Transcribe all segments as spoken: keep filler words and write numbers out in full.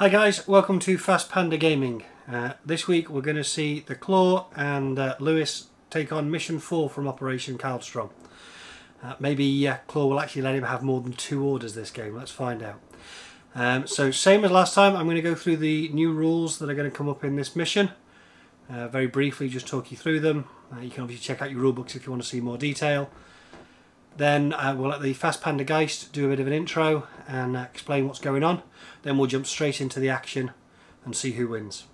Hi guys, welcome to Fast Panda Gaming. Uh, this week we're going to see The Claw and uh, Lewis take on Mission four from Operation Kaldstrom. Uh, maybe uh, Claw will actually let him have more than two orders this game, let's find out. Um, so same as last time, I'm going to go through the new rules that are going to come up in this mission. Uh, very briefly, just talk you through them. Uh, you can obviously check out your rulebooks if you want to see more detail. Then uh, we'll let the Fast Panda Geist do a bit of an intro and uh, explain what's going on. Then we'll jump straight into the action and see who wins.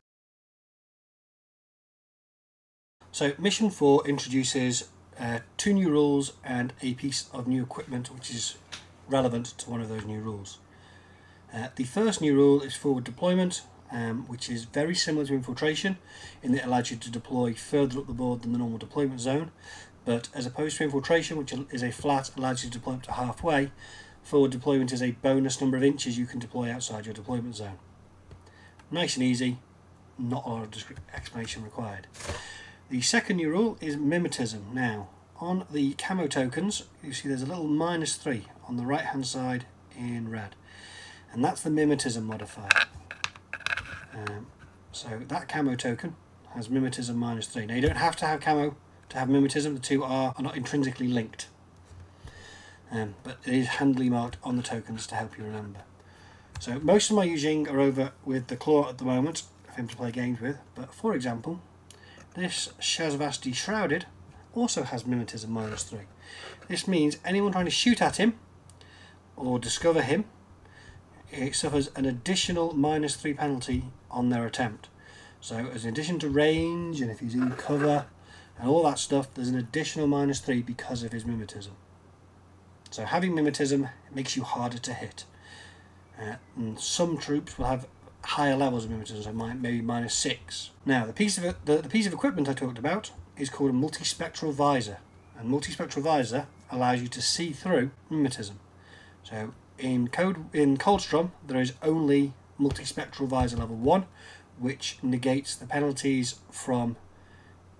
So Mission four introduces uh, two new rules and a piece of new equipment which is relevant to one of those new rules. Uh, the first new rule is forward deployment, um, which is very similar to infiltration in that it allows you to deploy further up the board than the normal deployment zone. But as opposed to infiltration, which is a flat, allows you to deploy up to halfway, forward deployment is a bonus number of inches you can deploy outside your deployment zone. Nice and easy, not a lot of explanation required. The second new rule is mimetism. Now, on the camo tokens, you see there's a little minus three on the right-hand side in red, and that's the mimetism modifier. Um, so that camo token has mimetism minus three. Now, you don't have to have camo to have mimetism, the two are, are not intrinsically linked. Um, but it is handily marked on the tokens to help you remember. So most of my Yu Jing are over with the Claw at the moment for him to play games with, but for example, this Shazvasti Shrouded also has mimetism minus three. This means anyone trying to shoot at him or discover him, it suffers an additional minus three penalty on their attempt. So as in addition to range and if he's in cover and all that stuff, there's an additional minus three because of his mimetism. So having mimetism makes you harder to hit. Uh, and some troops will have higher levels of mimetism, so maybe minus six. Now, the piece of it, the, the piece of equipment I talked about is called a multispectral visor, and multispectral visor allows you to see through mimetism. So in code in Kaldstrom, there is only multispectral visor level one, which negates the penalties from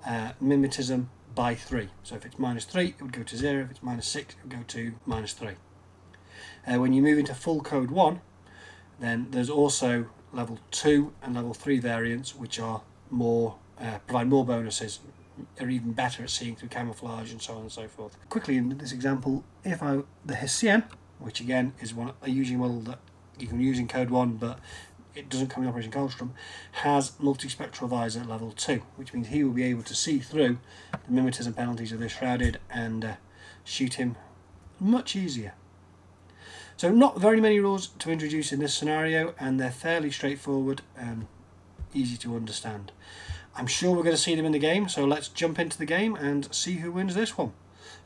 Uh, mimetism by three. So if it's minus three, it would go to zero. If it's minus six, it would go to minus three. Uh, when you move into full code one, then there's also level two and level three variants, which are more uh, provide more bonuses, are even better at seeing through camouflage and so on and so forth. Quickly in this example, if I the H S C M, which again is one a usual model that you can use in code one, but it doesn't come in Operation Kaldstrom, has multispectral visor at level two, which means he will be able to see through the mimetism penalties of this Shrouded and uh, shoot him much easier. So not very many rules to introduce in this scenario, and they're fairly straightforward and easy to understand. I'm sure we're going to see them in the game, so let's jump into the game and see who wins this one.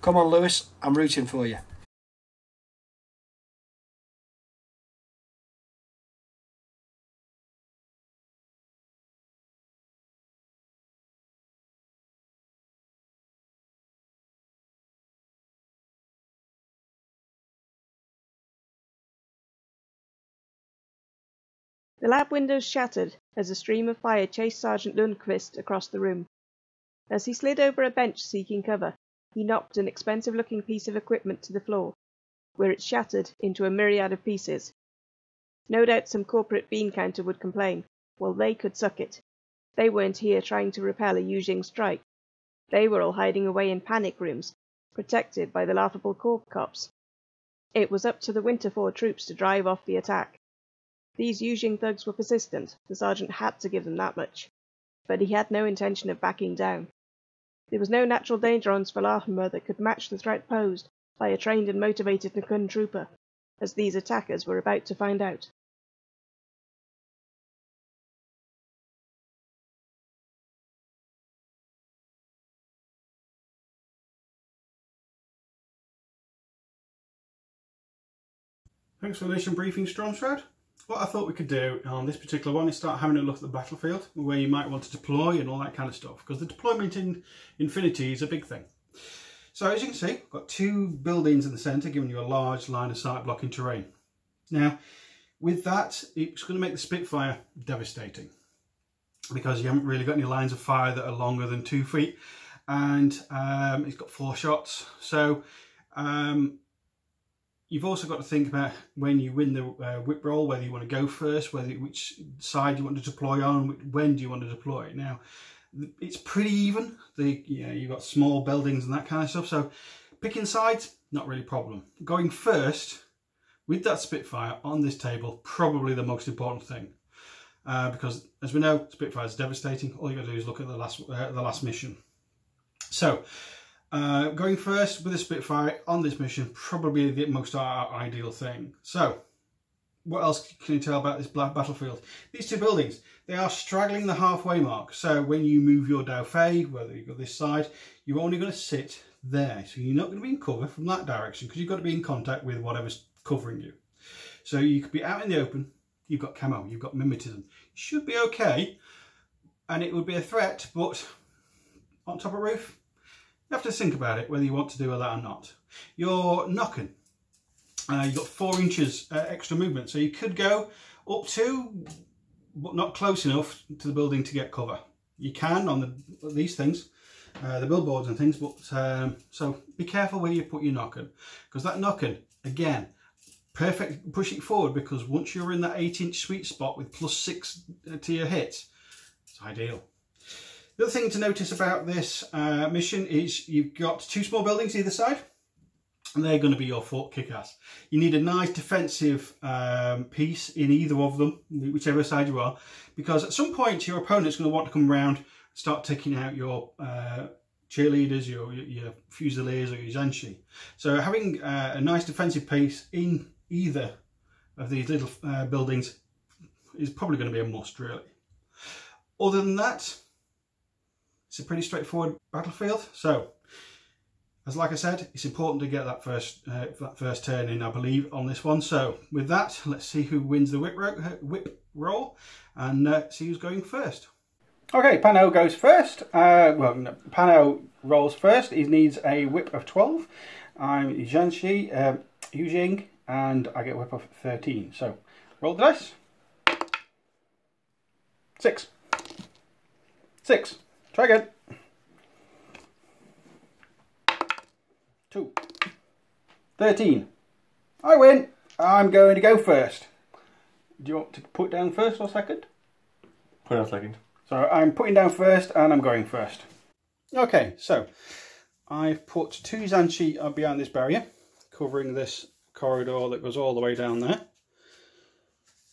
Come on Lewis, I'm rooting for you. The lab windows shattered as a stream of fire chased Sergeant Lundqvist across the room. As he slid over a bench seeking cover, he knocked an expensive-looking piece of equipment to the floor, where it shattered into a myriad of pieces. No doubt some corporate bean counter would complain. Well, they could suck it. They weren't here trying to repel a Yu Jing strike. They were all hiding away in panic rooms, protected by the laughable corp cops. It was up to the Winterfors troops to drive off the attack. These Yu Jing thugs were persistent, the sergeant had to give them that much, but he had no intention of backing down. There was no natural danger on Svalahmer that could match the threat posed by a trained and motivated Nökken trooper, as these attackers were about to find out. Thanks for the mission briefing, Stromsrad. What I thought we could do on this particular one is start having a look at the battlefield, where you might want to deploy and all that kind of stuff, because the deployment in Infinity is a big thing. So as you can see, we've got two buildings in the centre giving you a large line of sight blocking terrain. Now with that, it's going to make the Spitfire devastating, because you haven't really got any lines of fire that are longer than two feet and um, it's got four shots. So um, you've also got to think about when you win the uh, whip roll, whether you want to go first, whether which side you want to deploy on, when do you want to deploy. Now, it's pretty even. The, you know, you've got small buildings and that kind of stuff. So picking sides, not really a problem. Going first with that Spitfire on this table, probably the most important thing. Uh, because as we know, Spitfire is devastating. All you got to do is look at the last uh, the last mission. So uh, going first with a Spitfire on this mission, probably the most ideal thing. So what else can you tell about this battlefield? These two buildings, they are straggling the halfway mark. So when you move your Daofei, whether you go this side, you're only going to sit there. So you're not going to be in cover from that direction because you've got to be in contact with whatever's covering you. So you could be out in the open. You've got camo, you've got mimetism. Should be okay, and it would be a threat, but on top of roof, you have to think about it, whether you want to do that or not. You're Nökken. Uh, you've got four inches uh, extra movement, so you could go up to, but not close enough to the building to get cover. You can on the, these things, uh, the billboards and things, but um, so be careful where you put your Nökken, because that Nökken, again, perfect, push it forward, because once you're in that eight inch sweet spot with plus six to your hit, it's ideal. The other thing to notice about this uh, mission is you've got two small buildings either side, and they're going to be your fort kick-ass. You need a nice defensive um, piece in either of them, whichever side you are, because at some point your opponent's going to want to come round and start taking out your uh, cheerleaders, your, your fusiliers, or your Zanshi. So having uh, a nice defensive piece in either of these little uh, buildings is probably going to be a must, really. Other than that, it's a pretty straightforward battlefield. So, as like I said, it's important to get that first uh, that first turn in, I believe, on this one. So, with that, let's see who wins the whip, ro whip roll and uh, see who's going first. Okay, Pano goes first. Uh, well, no, Pano rolls first. He needs a whip of twelve. I'm Zanshi, uh, Yu Jing, and I get a whip of thirteen. So, roll the dice. Six. Six. Try again. Two. Thirteen. I win. I'm going to go first. Do you want to put down first or second? Put down second. So I'm putting down first and I'm going first. Okay, so I've put two Zanshi behind this barrier, covering this corridor that goes all the way down there.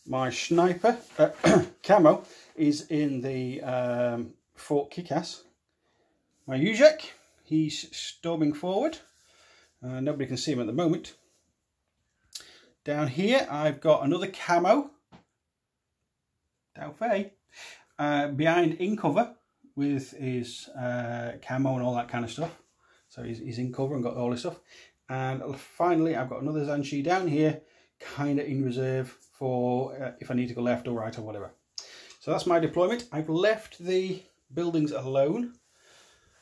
My sniper, uh, camo, is in the um, Fort Kickass. My Uzak, he's storming forward. Uh, nobody can see him at the moment. Down here, I've got another camo, Daofei, uh, behind in cover with his uh, camo and all that kind of stuff. So he's, he's in cover and got all his stuff. And finally, I've got another Zanshi down here, kind of in reserve for uh, if I need to go left or right or whatever. So that's my deployment. I've left the buildings alone,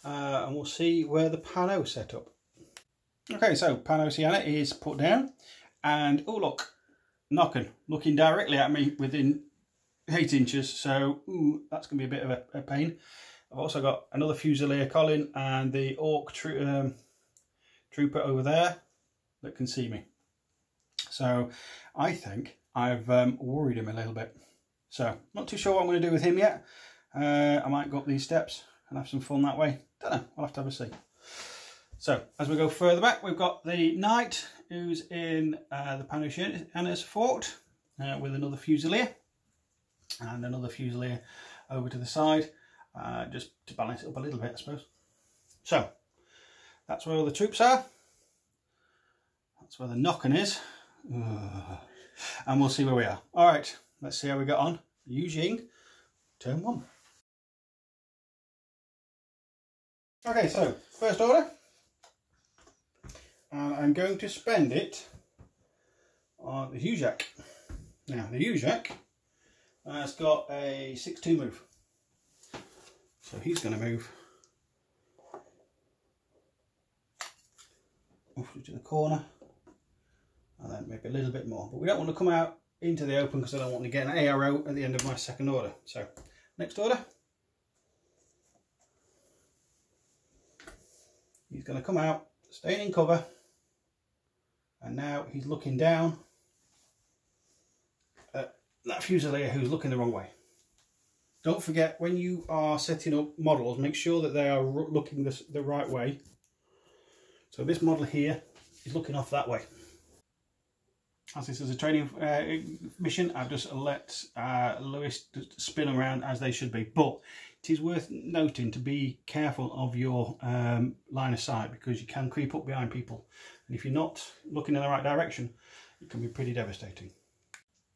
uh, and we'll see where the Pano set up. Okay, so Panoceania is put down, and oh look, Nökken looking directly at me within eight inches. So ooh, that's going to be a bit of a, a pain. I've also got another Fusilier, Colin, and the Orc tro um, trooper over there that can see me. So I think I've um, worried him a little bit. So not too sure what I'm going to do with him yet. Uh, I might go up these steps and have some fun that way. Don't know. I'll have to have a see. So as we go further back, we've got the knight who's in uh, the Panoceania's fort uh, with another fusilier and another fusilier over to the side, uh, just to balance it up a little bit, I suppose. So that's where all the troops are. That's where the Nökken is. Ugh. And we'll see where we are. All right, let's see how we got on. Yu Jing, turn one. Okay, so first order. And I'm going to spend it on the Uzak. Now the Uzak has got a six two move, so he's going to move roughly to the corner, and then maybe a little bit more. But we don't want to come out into the open because I don't want to get an arrow at the end of my second order. So next order, he's going to come out, staying in cover. And now he's looking down at that Fusilier who's looking the wrong way. Don't forget, when you are setting up models, make sure that they are looking the, the right way. So this model here is looking off that way. As this is a training uh, mission, I've just let uh, Lewis spin around as they should be. But it is worth noting to be careful of your um, line of sight, because you can creep up behind people. And if you're not looking in the right direction, it can be pretty devastating.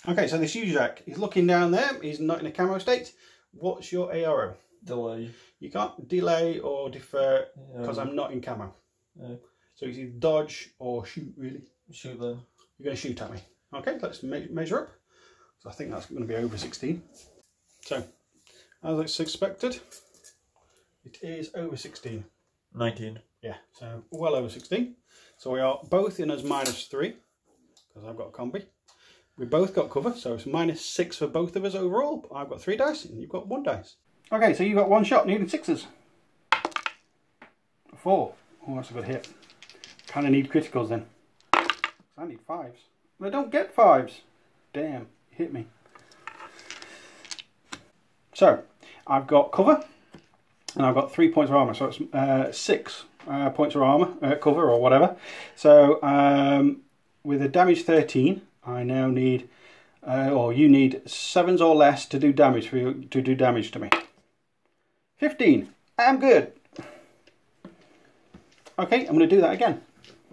Okay, so this Uzak is looking down there. He's not in a camo state. What's your A R O? Delay. You can't delay or defer because um, I'm not in camo. Yeah. So you either dodge or shoot, really. Shoot them. You're going to shoot at me. Okay, let's me measure up. So I think that's going to be over sixteen. So, as expected, it is over sixteen. nineteen. Yeah, so well over sixteen. So we are both in as minus three because I've got a combi. We both got cover, so it's minus six for both of us overall. I've got three dice and you've got one dice. Okay, so you've got one shot, needing sixes. Four. Oh, that's a good hit. Kind of need criticals then. I need fives. I don't get fives. Damn, hit me. So, I've got cover and I've got three points of armour, so it's uh, six uh, points of armour, uh, cover or whatever. So, um, with a damage thirteen, I now need, uh, or you need sevens or less to do damage for you, to do damage to me. fifteen. I'm good. Okay, I'm going to do that again.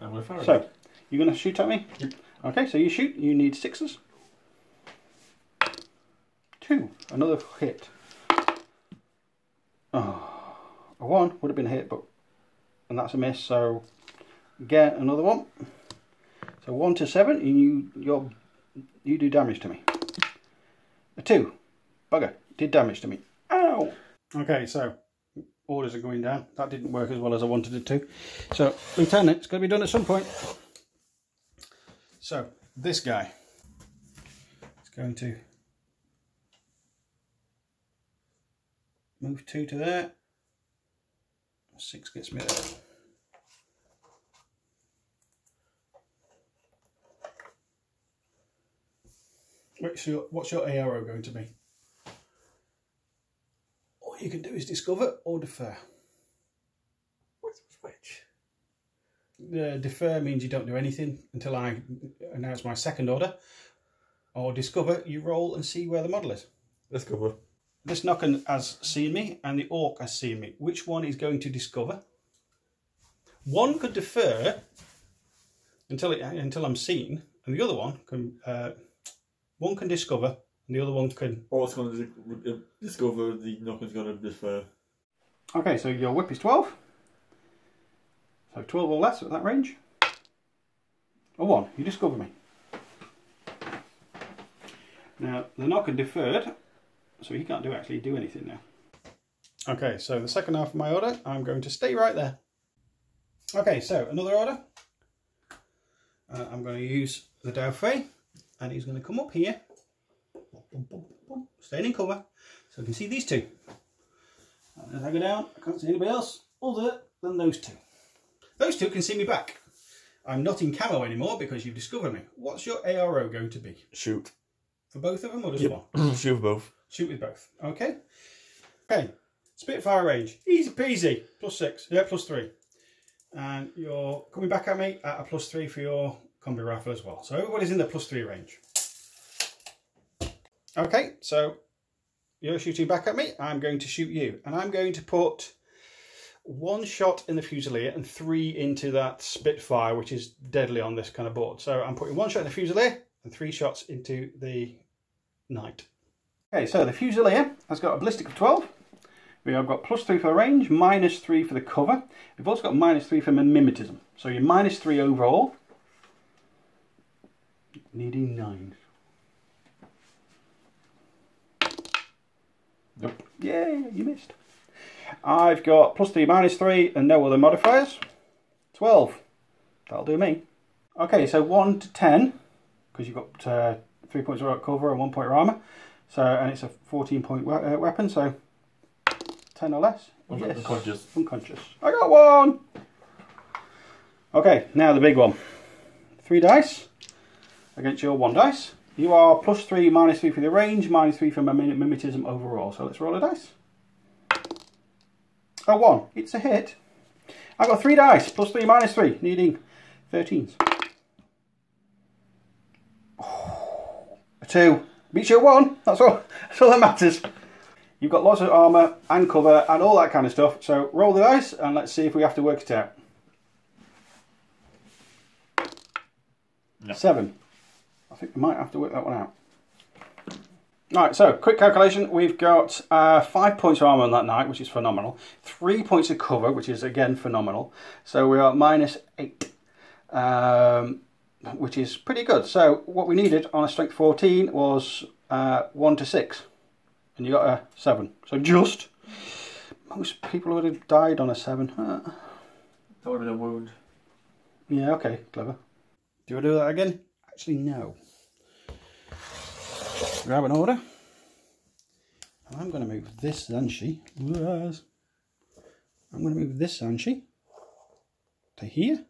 And we're firing. So you're going to shoot at me. Yep. Okay, so you shoot. You need sixes. Two. Another hit. Oh, a one would have been a hit, but and that's a miss. So get another one. So one to seven, and you you're, you do damage to me. A two, bugger, did damage to me. Ow! Okay, so orders are going down. That didn't work as well as I wanted it to. So Lieutenant, it's going to be done at some point. So this guy is going to move two to there. Six gets me there. What's your, what's your A R O going to be? All you can do is discover or defer. What's which? Uh, defer means you don't do anything until I announce my second order. Or discover, you roll and see where the model is. Discover. This Nökken has seen me and the Orc has seen me. Which one is going to discover? One could defer until, it, until I'm seen, and the other one can... Uh, One can discover, and the other one can... Orc's going to discover, the Nökken's going to defer. Okay, so your whip is twelve. So twelve or less at that range. A one, you discover me. Now, the Nökken deferred, so he can't do actually do anything now. Okay, so the second half of my order, I'm going to stay right there. Okay, so another order. Uh, I'm going to use the Daofei. And he's going to come up here, staying in cover, so I can see these two. And as I go down, I can't see anybody else other than those two. Those two can see me back. I'm not in camo anymore because you've discovered me. What's your A R O going to be? Shoot. For both of them or just yep. one? Shoot with both. Shoot with both. Okay. Okay. Spitfire range. Easy peasy. Plus six. Yeah, plus three. And you're coming back at me at a plus three for your... combi rifle as well. So everybody's in the plus three range. Okay, so you're shooting back at me. I'm going to shoot you. And I'm going to put one shot in the Fusilier and three into that Spitfire, which is deadly on this kind of board. So I'm putting one shot in the Fusilier and three shots into the Knight. Okay, so the Fusilier has got a ballistic of twelve. We have got plus three for the range, minus three for the cover. We've also got minus three for mimetism. So you're minus three overall. Needing nine. Nope. Yeah, you missed. I've got plus three, minus three, and no other modifiers. twelve. That'll do me. Okay, so one to ten, because you've got uh, three points of cover and one point of armor. So, and it's a fourteen point we uh, weapon, so ten or less. Yes. Unconscious. Unconscious. I got one. Okay, now the big one. three dice against your one dice. You are plus three, minus three for the range, minus three for mim mimetism overall. So let's roll a dice. Oh, one. It's a hit. I've got three dice, plus three, minus three, needing thirteens. Oh, a two. Beats your one. That's all. That's all that matters. You've got lots of armour and cover and all that kind of stuff. So roll the dice and let's see if we have to work it out. No. Seven. I think we might have to work that one out. Alright, so quick calculation. We've got uh, five points of armour on that knight, which is phenomenal. Three points of cover, which is again phenomenal. So we are minus eight, um, which is pretty good. So what we needed on a strength fourteen was uh, one to six. And you got a seven, so just. Most people would have died on a seven. Uh. That would have been a wound. Yeah, okay, clever. Do you want to do that again? Actually, no. Grab an order. I'm going to move this Zanshi. I'm going to move this Zanshi to here.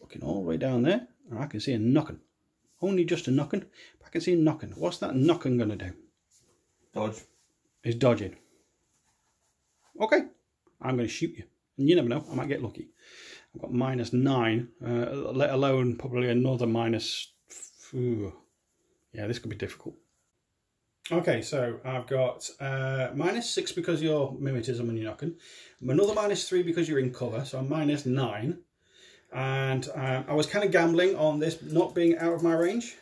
Looking all the way down there. And I can see a Nökken. Only just a Nökken. But I can see a Nökken. What's that Nökken going to do? Dodge. Is dodging. Okay. I'm going to shoot you. And you never know, I might get lucky. I've got minus nine, uh, let alone probably another minus... Ooh. Yeah, this could be difficult. Okay, so I've got uh, minus six because you're mimetism and you're knocking. Another minus three because you're in cover, so I'm minus nine. And uh, I was kind of gambling on this not being out of my range.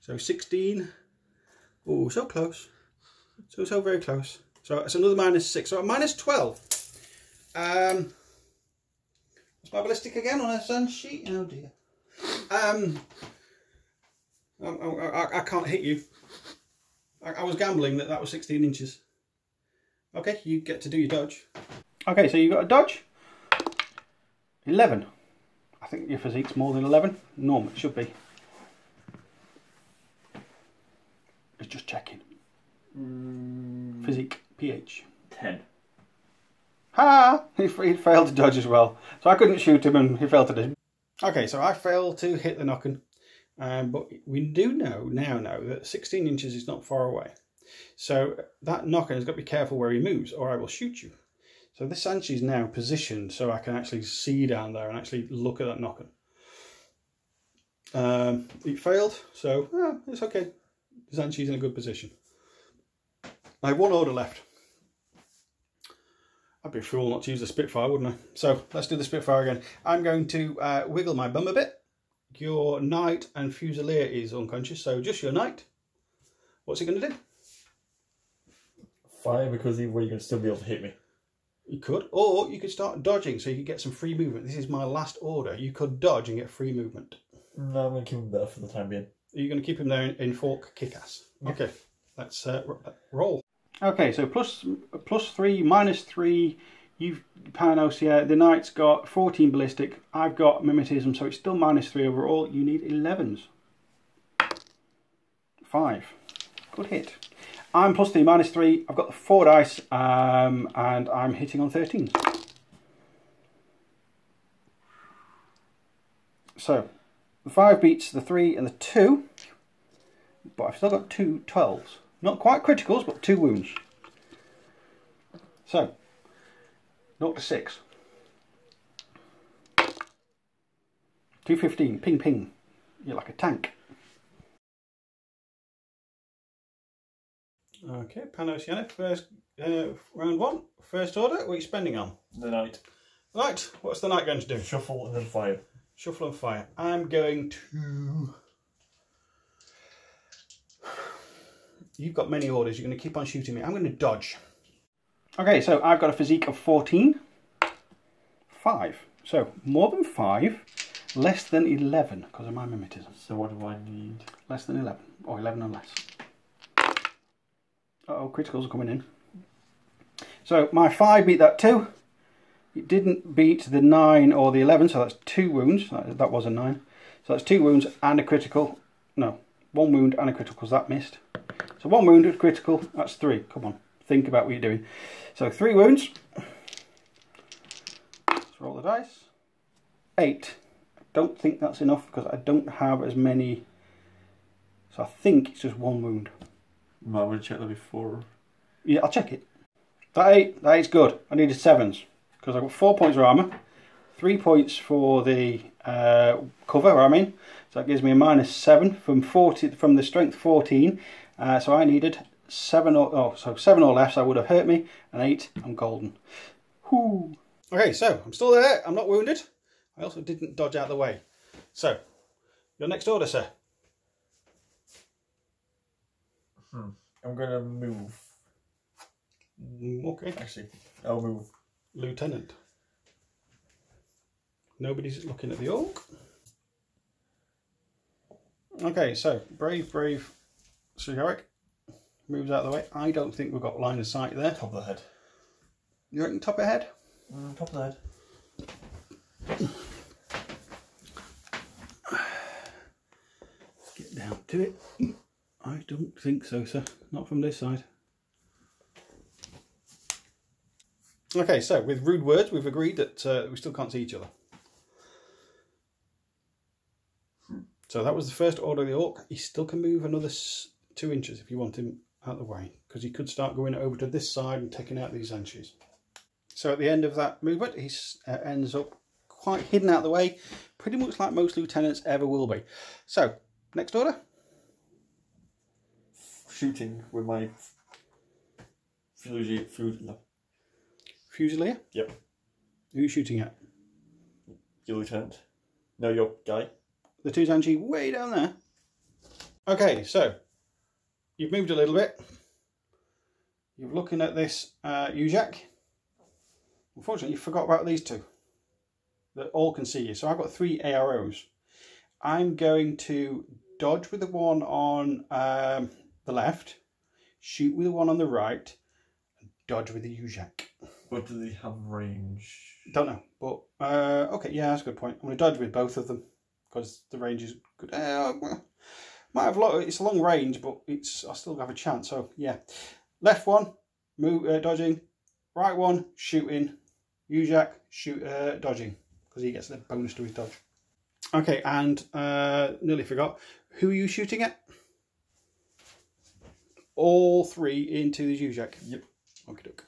So sixteen. Oh, so close. So, so very close. So it's another minus six. So minus twelve. Um, it's my ballistic again on a Zanshi. Oh dear. Um, I, I, I can't hit you. I, I was gambling that that was sixteen inches. Okay, you get to do your dodge. Okay, so you've got a dodge. eleven. I think your physique's more than eleven. Norm, it should be. It's just checking. Mm. Physique, P H. ten. Ha! He, he failed to dodge as well. So I couldn't shoot him and he failed to dodge. Okay, so I failed to hit the Nökken. Um, but we do know, now know, that sixteen inches is not far away. So that Nökken has got to be careful where he moves or I will shoot you. So this Zanshi is now positioned so I can actually see down there and actually look at that Nökken. Um, it failed, so yeah, it's okay. Zanshi's in a good position. I have one order left. I'd be a fool not to use the Spitfire, wouldn't I? So let's do the Spitfire again. I'm going to uh, wiggle my bum a bit. Your knight and fusilier is unconscious, so just your knight. What's he going to do? Fire, because either way you can still be able to hit me. You could, or you could start dodging so you could get some free movement. This is my last order. You could dodge and get free movement. No, I'm going to keep him there for the time being. You're going to keep him there in, in fork kick-ass. Yeah. Okay, let's uh, roll. Okay, so plus plus three, minus three, you've Panoceania, the knight's got fourteen ballistic, I've got mimetism, so it's still minus three overall, you need elevens. Five. Good hit. I'm plus three, minus three, I've got four dice, um, and I'm hitting on thirteen. So, the five beats the three and the two, but I've still got two twelves. Not quite criticals, but two wounds. So, naught to six. two fifteen, ping ping. You're like a tank. Okay, Panoceania, first uh, round one. First order, what are you spending on? The knight. Right, what's the knight going to do? Shuffle and then fire. Shuffle and fire. I'm going to... You've got many orders, you're going to keep on shooting me. I'm going to dodge. Okay, so I've got a physique of fourteen. five. So, more than five, less than eleven, because of my mimetism. So what do I need? Less than eleven, or eleven or less. Uh-oh, criticals are coming in. So, my five beat that two. It didn't beat the nine or the eleven, so that's two wounds. That, that was a nine. So that's two wounds and a critical. No, one wound and a critical, because that missed. So one wound at critical, that's three. Come on, think about what you're doing. So three wounds. Let's roll the dice. Eight. don't think that's enough because I don't have as many. So I think it's just one wound. Might want to check that before. Yeah, I'll check it. That eight, that eight's good. I needed sevens because I got four points of armour, three points for the uh, cover. I mean, so that gives me a minus seven from forty from the strength fourteen. Uh, so I needed seven or oh, so seven or less. I would have hurt me. An eight, I'm golden. Whoo. Okay, so I'm still there. I'm not wounded. I also didn't dodge out of the way. So, your next order, sir. Hmm. I'm gonna move. Okay. Actually, I'll move. Lieutenant. Nobody's looking at the orc. Okay, so brave, brave Sjorik moves out of the way. I don't think we've got line of sight there. Top of the head. You reckon top of the head? Mm, top of the head. Get down to it. I don't think so, sir. Not from this side. Okay, so with rude words, we've agreed that uh, we still can't see each other. Hmm. So that was the first order of the orc. He still can move another two inches if you want him out of the way, because he could start going over to this side and taking out these Zanshis. So at the end of that movement, he uh, ends up quite hidden out of the way, pretty much like most lieutenants ever will be. So, next order. Shooting with my fusilier. No. Fusilier? Yep. Who are you shooting at? Your lieutenant. No, your guy. The two Zanshi way down there. Okay, so you've moved a little bit. You're looking at this uh, Uzak. Unfortunately, you forgot about these two. That all can see you. So I've got three A R Os. I'm going to dodge with the one on um, the left, shoot with the one on the right, and dodge with the Uzak. But do they have range? Don't know. But uh, okay, yeah, that's a good point. I'm going to dodge with both of them because the range is good. Uh, well, might have lot. It's a long range, but it's I still have a chance. So yeah, left one, move uh, dodging. Right one, shooting. Uzak, shoot uh, dodging. Because he gets the bonus to his dodge. Okay, and uh, nearly forgot. Who are you shooting at? All three into the Uzak. Yep. Okie doke.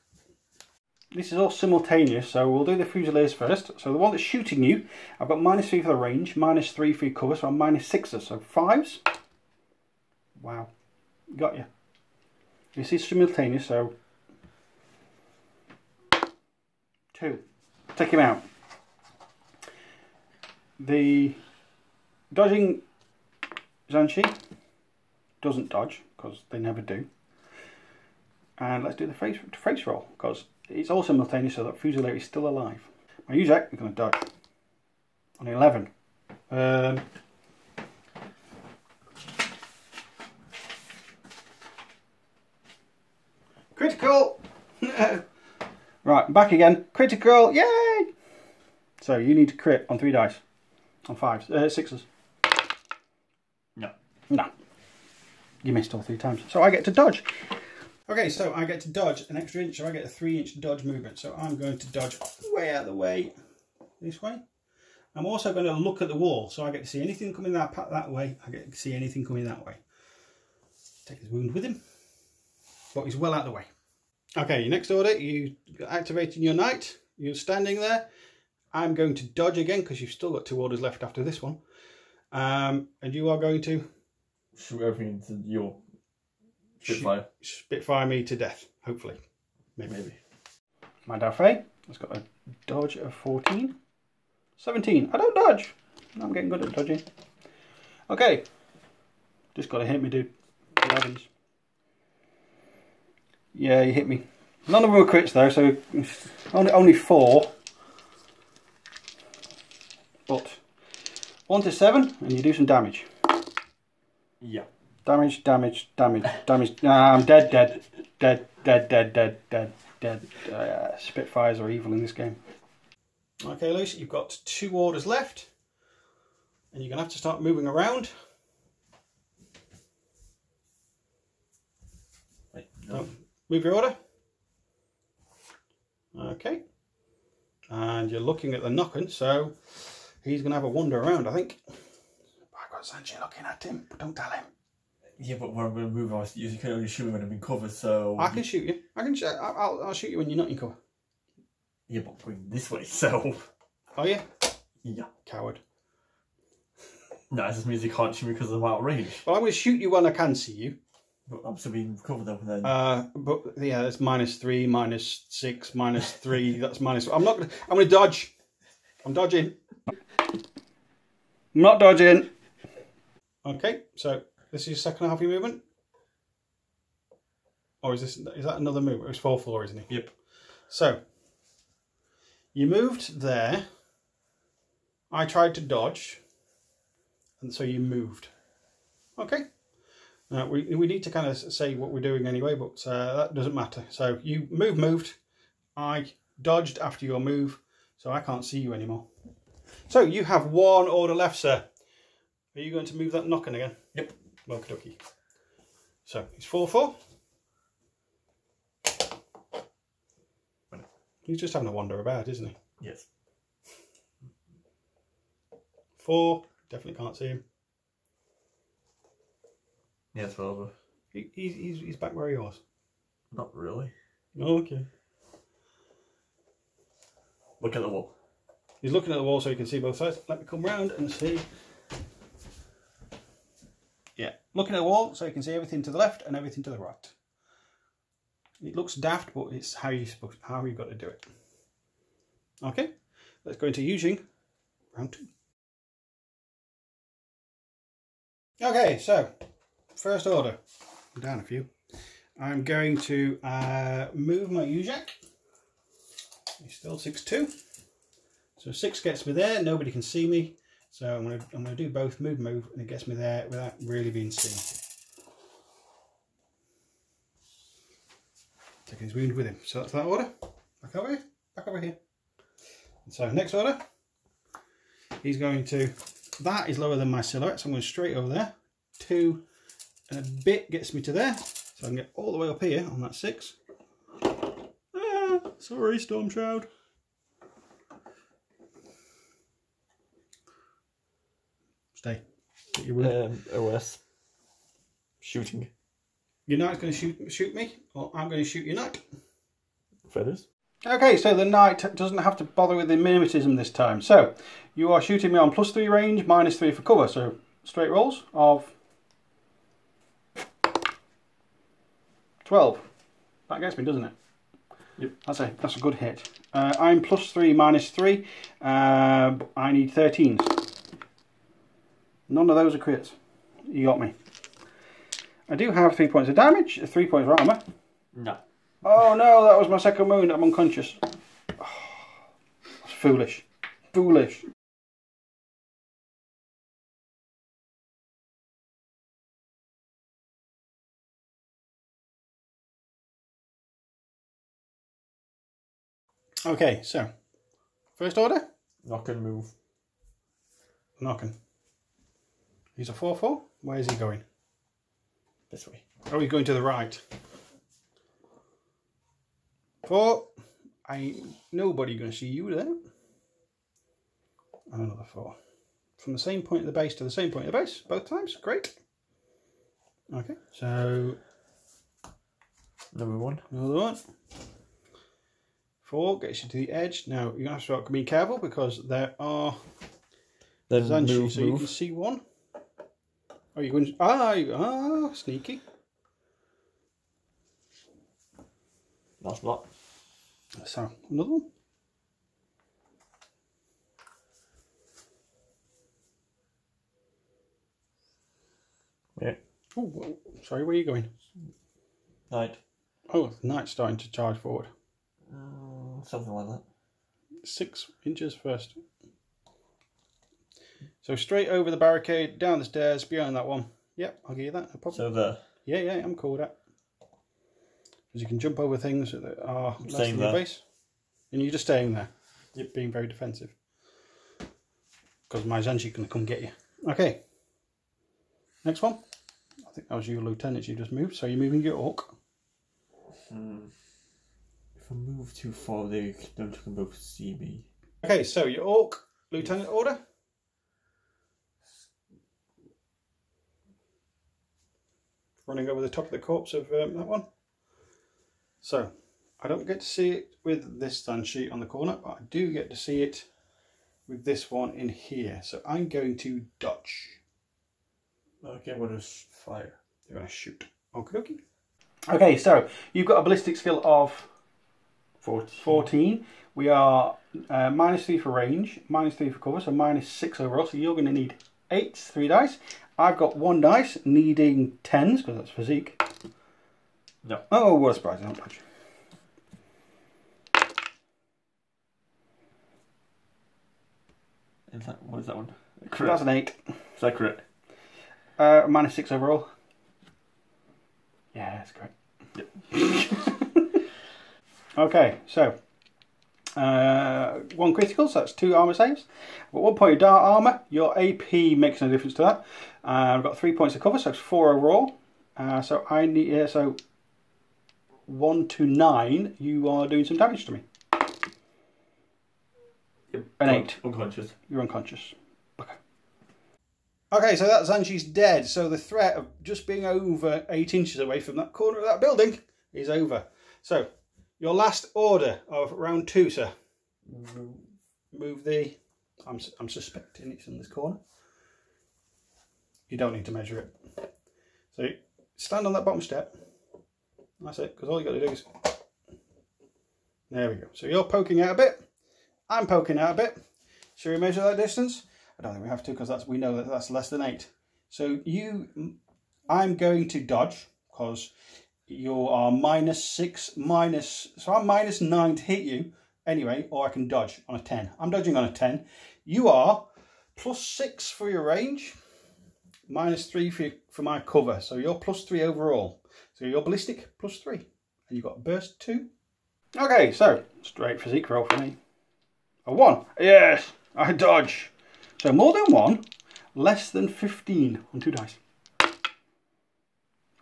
This is all simultaneous, so we'll do the Fusiliers first. So the one that's shooting you, I've got minus three for the range, minus three for your cover, so I'm minus sixes, so fives. Wow. Got you. This is simultaneous, so... two. Take him out. The dodging Zanshi doesn't dodge because they never do. And let's do the face, face roll because it's all simultaneous, so that Fusilier is still alive. My Uzak, we're going to dodge on eleven. Um, critical. Right, back again. Critical. Yay! So you need to crit on three dice. On fives, uh, sixes. No. No. You missed all three times. So I get to dodge. Okay, so I get to dodge an extra inch, so I get a three inch dodge movement. So I'm going to dodge way out of the way, this way. I'm also going to look at the wall, so I get to see anything coming that, that way. I get to see anything coming that way. Take his wound with him. But he's well out of the way. Okay, your next order, you activating your knight. You're standing there. I'm going to dodge again because you've still got two orders left after this one. Um, and you are going to... shoot everything into your Spitfire. Spitfire me to death, hopefully. Maybe. Maybe. My Daofei has got a dodge of fourteen. seventeen. I don't dodge. I'm getting good at dodging. Okay. Just got to hit me, dude. elevens. Yeah, you hit me. None of them were crits though, so only, only four. But one to seven, and you do some damage. Yeah. Damage, damage, damage, damage. Nah, I'm dead, dead, dead, dead, dead, dead, dead, dead. Uh, Spitfires are evil in this game. Okay, Lucy, you've got two orders left, and you're gonna have to start moving around. Wait, no. Oh. Move your order. Okay. And you're looking at the Nökken, so he's going to have a wander around, I think. I've got Zanshi looking at him, but don't tell him. Yeah, but when we move on, you can only shoot me when I'm in cover, so... I can shoot you. I can sh I'll, I'll shoot you when you're not in cover. Yeah, but going this way, so... Oh, yeah? Yeah. Coward. No, it just means you can't shoot me because I'm out of range. Well, I'm going to shoot you when I can see you. But I'm still being covered up then. Uh, but, yeah, that's minus three, minus six, minus three, that's minus... I'm not going to... I'm going to dodge. I'm dodging. I'm not dodging. Okay, so... This is your second half of your movement? Or is this is that another move? It was four floor, isn't it? Yep. So you moved there. I tried to dodge. And so you moved. Okay. Now we we need to kind of say what we're doing anyway, but uh, that doesn't matter. So you move moved. I dodged after your move, so I can't see you anymore. So you have one order left, sir. Are you going to move that Nökken again? Yep. Okie-dokie. So he's four four. He's just having a wander about, isn't he? Yes. Four. Definitely can't see him. Yeah, it's over. He, he's, he's back where he was. Not really. Oh, okay. Look at the wall. He's looking at the wall so he can see both sides. Let me come round and see. Yeah, looking at the wall so you can see everything to the left and everything to the right. It looks daft, but it's how you supposed how you've got to do it. Okay, let's go into Yu Jing, round two. Okay, so first order. I'm down a few. I'm going to uh, move my Uzak. He's still six two. So six gets me there. Nobody can see me. So I'm going to, I'm going to do both move, move, and it gets me there without really being seen. Taking his wound with him. So that's that order. Back over here, back over here. And so next order, he's going to, that is lower than my silhouette, so I'm going straight over there. Two and a bit gets me to there. So I can get all the way up here on that six. Ah, sorry, Storm Shroud. Day. You um, O S. Shooting. Your knight's going to shoot, shoot me, or I'm going to shoot your knight. Feathers. Okay, so the knight doesn't have to bother with the mimetism this time. So, you are shooting me on plus three range, minus three for cover. So, straight rolls of twelve. That gets me, doesn't it? Yep. That's a, that's a good hit. Uh, I'm plus three, minus three. Uh, I need thirteens. None of those are crits. You got me. I do have three points of damage, three points of armour. No. Oh no, that was my second wound. I'm unconscious. Oh, that's foolish. Foolish. Okay, so first order. Nökken move. Nökken. He's a four four. Where is he going? This way. Oh, he's going to the right. Four. I nobody going to see you there. And another four. From the same point of the base to the same point of the base, both times. Great. Okay, so number one. Another one. Four gets you to the edge. Now you're gonna have to start being careful because there are Zanshi, move, so move. You can see one. Oh, you're going to... Ah, you, ah, sneaky. Last block. So, another one. Yeah. Oh, sorry, where are you going? Knight. Oh, the knight's starting to charge forward. Uh, something like that. Six inches first. So straight over the barricade, down the stairs, behind that one. Yep, I'll give you that. No so there. Yeah, yeah, I'm cool with that. Because you can jump over things that are less than your base. And you're just staying there. Yep. Being very defensive. Because my Zanshi can come get you. Okay. Next one. I think that was your lieutenant you just moved. So you're moving your orc. Hmm. If I move too far, they don't both see me. Okay, so your orc, lieutenant yes. Order. running over the top of the corpse of um, that one. So I don't get to see it with this Zanshi on the corner, but I do get to see it with this one in here. So I'm going to dodge. Okay, what is fire? You're going to shoot. Okay, okay. Okay, so you've got a ballistic skill of fourteen. fourteen. We are uh, minus three for range, minus three for cover, so minus six overall. So you're going to need eight, three dice. I've got one dice, needing tens, because that's physique. No. Oh, what a surprise, I don't dodge. Is that, what is that one? Crit. That's an eight. Is that correct? Uh, minus six overall. Yeah, that's correct. Yep. Okay, so uh, one critical, so that's two armor saves. But one point of dart armor, your A P makes no difference to that. Uh, I've got three points of cover, so it's four overall. Uh, so I need uh, so one to nine. You are doing some damage to me. An eight. Unconscious. You're unconscious. Okay. Okay, so that Zanshi's dead. So the threat of just being over eight inches away from that corner of that building is over. So your last order of round two, sir. Move, Move the. I'm I'm suspecting it's in this corner. You don't need to measure it. So stand on that bottom step. That's it. Because all you got to do is. There we go. So you're poking out a bit. I'm poking out a bit. Should we measure that distance? I don't think we have to, because that's we know that that's less than eight. So you, I'm going to dodge, because you are minus six, minus, so I'm minus nine to hit you anyway, or I can dodge on a ten. I'm dodging on a ten. You are plus six for your range, minus three for, your, for my cover. So you're plus three overall. So you're ballistic, plus three. And you've got burst two. Okay, so straight physique roll for me. A one. Yes, I dodge. So more than one, less than fifteen on two dice.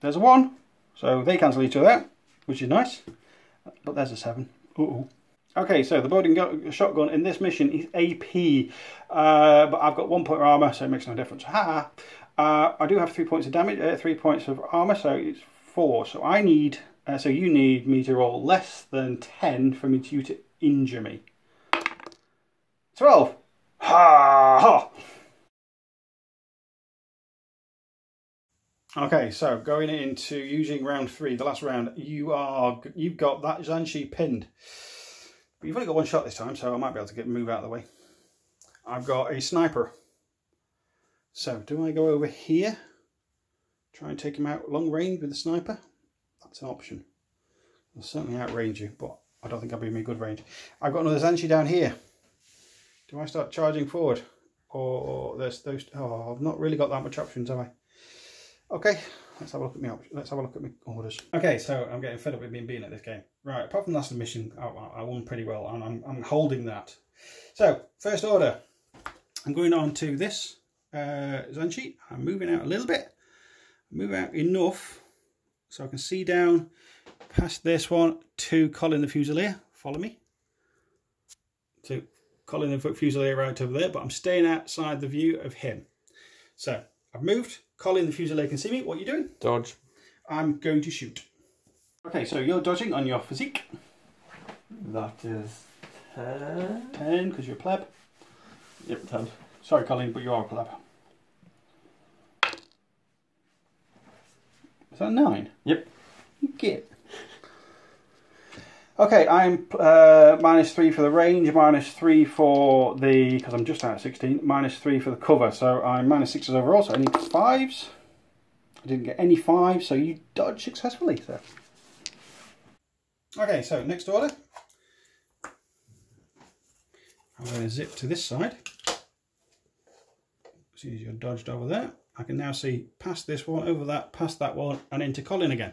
There's a one. So they cancel each other out, which is nice. But there's a seven. Uh-oh. Okay, so the boarding shotgun in this mission is A P. Uh, but I've got one point of armor, so it makes no difference. Ha! Uh, I do have three points of damage, uh, three points of armor, so it's four. So I need, uh, so you need me to roll less than ten for me to, you to injure me. twelve. Ha ha. Okay, so going into Yu Jing round three, the last round, you are you've got that Zanshi pinned. But you've only got one shot this time, so I might be able to get move out of the way. I've got a sniper. So do I go over here? Try and take him out long range with the sniper? That's an option. I'll certainly outrange you, but I don't think I'll be in good range. I've got another Zanshi down here. Do I start charging forward? Or there's those oh I've not really got that much options, have I? Okay, let's have a look at me options. Let's have a look at my orders. Okay, so I'm getting fed up with being beaten at this game. Right, apart from last mission, I, I won pretty well and I'm I'm holding that. So, first order. I'm going on to this uh Zanshi. I'm moving out a little bit. Move out enough so I can see down past this one to Colin the Fusilier. Follow me. To Colin the Fusilier right over there, but I'm staying outside the view of him. So I've moved. Colin the Fusilier can see me. What are you doing? Dodge. I'm going to shoot. Okay, so you're dodging on your physique. That is ten. ten, because you're a pleb. Yep, ten. Sorry, Colin, but you are a pleb. Is that nine? Yep. You get. Okay, I'm uh, minus three for the range, minus three for the, because I'm just out of sixteen, minus three for the cover. So I'm minus sixes overall, so I need fives. I didn't get any fives, so you dodge successfully. So. Okay, so next order. I'm going to zip to this side. As soon as you're dodged over there, I can now see past this one, over that, past that one, and into Colin again.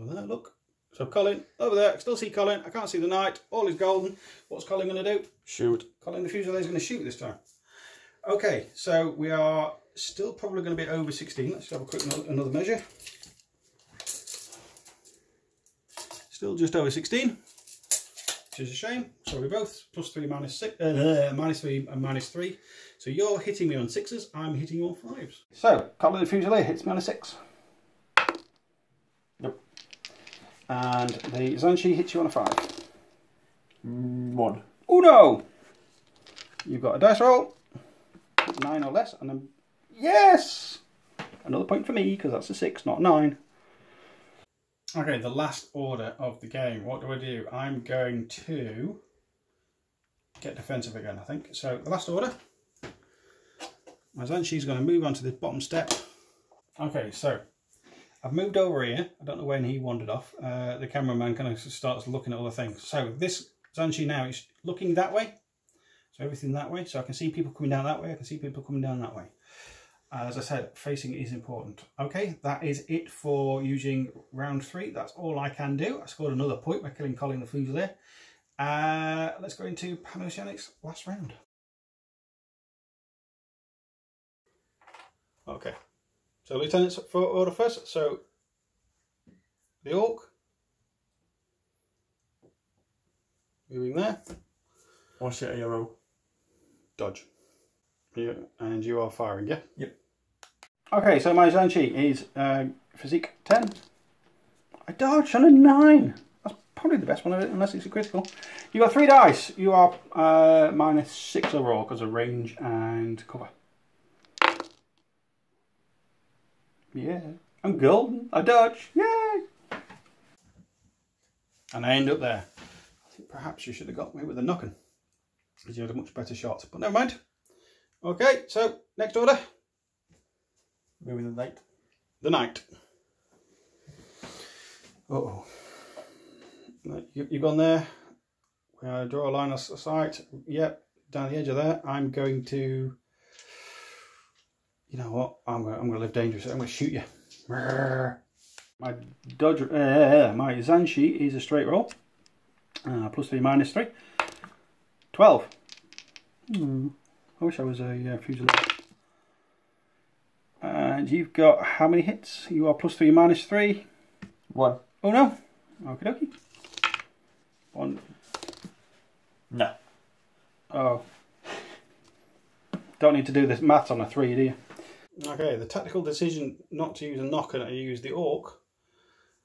Over there, look. So Colin, over there, I still see Colin, I can't see the knight, all is golden. What's Colin going to do? Shoot. Colin the Fusilier is going to shoot this time. Okay, so we are still probably going to be over sixteen. Let's have a quick another measure. Still just over sixteen, which is a shame. So we're both plus three, minus six, uh, minus three and minus three. So you're hitting me on sixes, I'm hitting you on fives. So Colin the Fusilier hits me on a six. And the Zanshi hits you on a five. One. Oh no! You've got a dice roll. Nine or less. And then, yes! Another point for me, because that's a six, not a nine. Okay, the last order of the game. What do I do? I'm going to get defensive again, I think. So, the last order. My Zanshi's going to move on to this bottom step. Okay, so I've moved over here. I don't know when he wandered off. Uh, the cameraman kind of starts looking at all the things. So this Zanshi now is looking that way. So everything that way. So I can see people coming down that way. I can see people coming down that way. As I said, facing is important. Okay, that is it for Yu Jing round three. That's all I can do. I scored another point by killing Colin the Fusilier. Uh, let's go into Panoceania's last round. Okay, so lieutenants for order first. So the orc moving there. What's your A R O? Dodge. Yeah, and you are firing, yeah? Yep. Okay, so my Zanshi is uh, physique ten. I dodged on a nine. That's probably the best one of it, unless it's a critical. You got three dice. You are uh, minus six overall because of range and cover. Yeah, I'm golden. I dodge. Yay! And I end up there. I think perhaps you should have got me with a Nökken, because you had a much better shot. But never mind. Okay, so next order. Maybe the knight. The knight. Uh oh. You, you've gone there. We're going to draw a line of sight. Yep, down the edge of there. I'm going to. You know what? I'm gonna, I'm gonna live dangerously. I'm gonna shoot you. My dodge, uh, my Zanshi is a straight roll. Uh, plus three, minus three. Twelve. Hmm. I wish I was a uh, fusilier. And you've got how many hits? You are plus three, minus three. One. Oh no. Okie dokie. One. No. Oh. Don't need to do this maths on a three, do you? Okay, the tactical decision not to use a Nökken and to use the orc.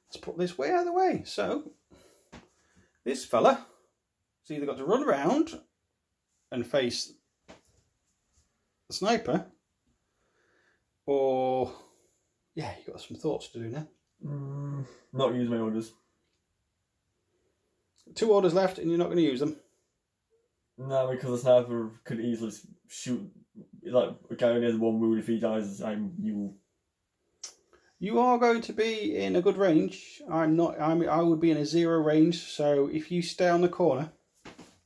Let's put this way out of the way. So, this fella has either got to run around and face the sniper, or, yeah, you've got some thoughts to do now. Mm, not use my orders. Two orders left and you're not going to use them? No, because the sniper could easily shoot. Like, a guy only has one wound. If he dies, I'm you. You are going to be in a good range. I'm not. I'm. I would be in a zero range. So if you stay on the corner,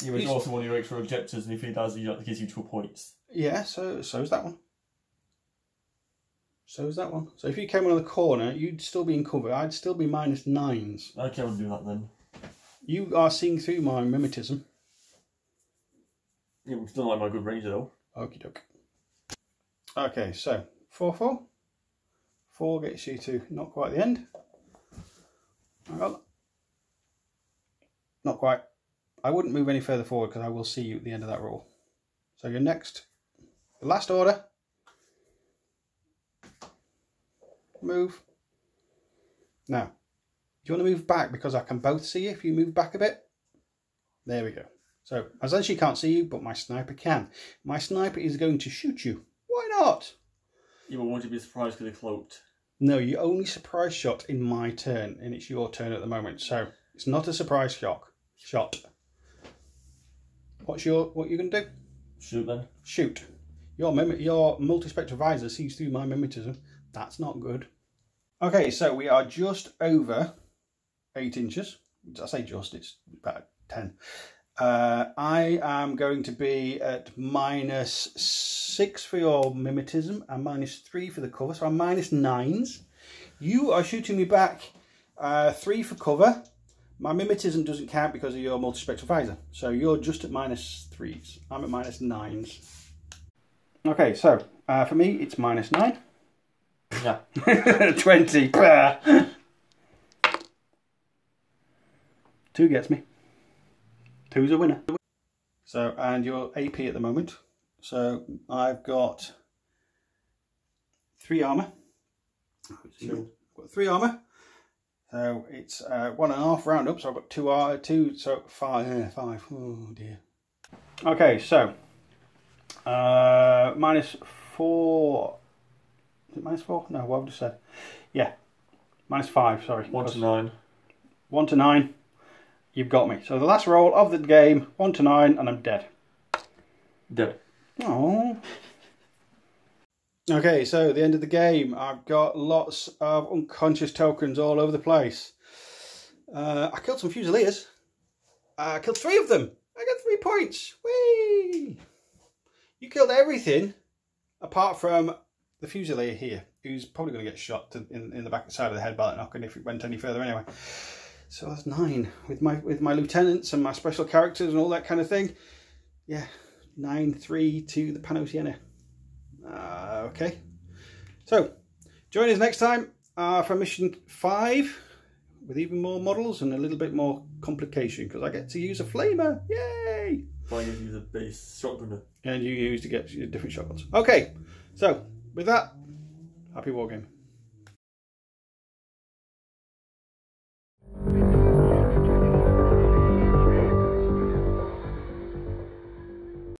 you would also one of your extra objectives, and if he dies, he gives you two points. Yeah. So so is that one. So is that one. So if you came on the corner, you'd still be in cover. I'd still be minus nines. Okay, I'll do that then. You are seeing through my mimetism. Yeah, we still like my good range though. Okie doke. Okay, so four four. Four gets you to not quite the end. I got that. Not quite. I wouldn't move any further forward because I will see you at the end of that roll. So your next, the last order. Move. Now, do you want to move back because I can both see you if you move back a bit? There we go. So, as then she can't see you, but my sniper can. My sniper is going to shoot you. Why not? You won't be surprised because they're cloaked. No, you only surprise shot in my turn, and it's your turn at the moment. So, it's not a surprise shock. Shot. What's your, what are you going to do? Shoot then. Shoot. Your, your multi-spectral visor sees through my mimetism. That's not good. Okay, so we are just over eight inches. I say just, it's about ten. Uh, I am going to be at minus six for your mimetism and minus three for the cover, so I'm minus nines. You are shooting me back uh, three for cover. My mimetism doesn't count because of your multispectral visor, so you're just at minus threes. I'm at minus nines. Okay, so uh, for me it's minus nine. Yeah. twenty. Two gets me. Two's a winner. So, and you're A P at the moment. So, I've got three armour. Sure. I've got three armour. So it's uh, one and a half round up, so I've got two, uh, two so five, uh, five. Oh dear. Okay, so uh, minus four. Is it minus four? No, what I've just said. Yeah, minus five. Sorry. One to nine. One to nine. You've got me. So the last roll of the game, one to nine, and I'm dead. Dead. Oh. Okay, so the end of the game, I've got lots of unconscious tokens all over the place. Uh, I killed some Fusiliers. I killed three of them. I got three points. Whee! You killed everything apart from the Fusilier here, who's probably going to get shot to, in, in the back side of the head by that Nökken if it went any further anyway. So that's nine with my with my lieutenants and my special characters and all that kind of thing. Yeah, nine three to the Panoceania. Uh, okay, so join us next time uh, for mission five with even more models and a little bit more complication because I get to use a flamer. Yay! I get to use a base shotgunner, and you use to get different shotguns. Okay, so with that, happy war game.